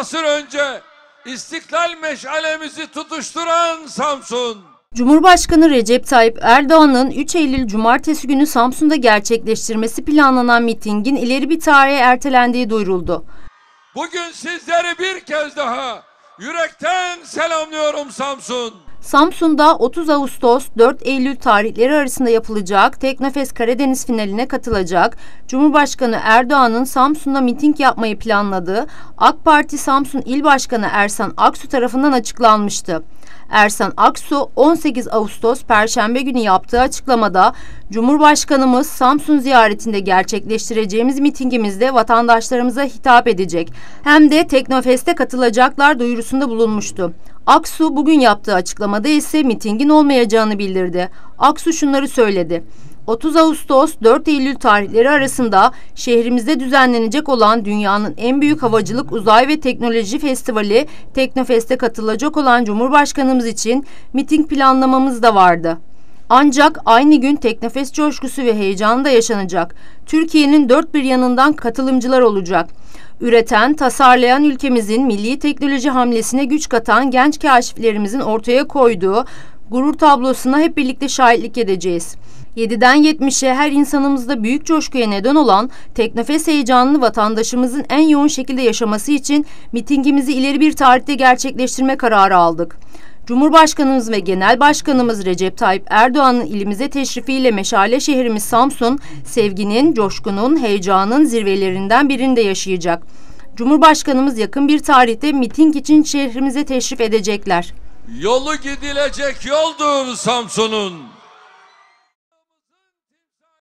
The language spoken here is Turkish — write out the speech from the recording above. asır önce İstiklal meşalemizi tutuşturan Samsun. Cumhurbaşkanı Recep Tayyip Erdoğan'ın 3 Eylül Cumartesi günü Samsun'da gerçekleştirmesi planlanan mitingin ileri bir tarihe ertelendiği duyuruldu. Bugün sizleri bir kez daha yürekten selamlıyorum Samsun. Samsun'da 30 Ağustos 4 Eylül tarihleri arasında yapılacak Teknofest Karadeniz finaline katılacak Cumhurbaşkanı Erdoğan'ın Samsun'da miting yapmayı planladığı AK Parti Samsun İl Başkanı Ersan Aksu tarafından açıklanmıştı. Ersan Aksu 18 Ağustos Perşembe günü yaptığı açıklamada Cumhurbaşkanımız Samsun ziyaretinde gerçekleştireceğimiz mitingimizde vatandaşlarımıza hitap edecek hem de Teknofest'e katılacaklar duyurusunda bulunmuştu. Aksu bugün yaptığı açıklamada ise mitingin olmayacağını bildirdi. Aksu şunları söyledi. 30 Ağustos 4 Eylül tarihleri arasında şehrimizde düzenlenecek olan dünyanın en büyük havacılık, uzay ve teknoloji festivali Teknofest'e katılacak olan Cumhurbaşkanımız için miting planlamamız da vardı. Ancak aynı gün Teknofest coşkusu ve heyecanı da yaşanacak. Türkiye'nin dört bir yanından katılımcılar olacak. Üreten, tasarlayan ülkemizin milli teknoloji hamlesine güç katan genç kaşiflerimizin ortaya koyduğu gurur tablosuna hep birlikte şahitlik edeceğiz. 7'den 70'e her insanımızda büyük coşkuya neden olan Teknofest heyecanını vatandaşımızın en yoğun şekilde yaşaması için mitingimizi ileri bir tarihte gerçekleştirme kararı aldık. Cumhurbaşkanımız ve Genel Başkanımız Recep Tayyip Erdoğan'ın ilimize teşrifiyle meşale şehrimiz Samsun, sevginin, coşkunun, heyecanın zirvelerinden birinde yaşayacak. Cumhurbaşkanımız yakın bir tarihte miting için şehrimize teşrif edecekler. Yolu gidilecek yoldur Samsun'un.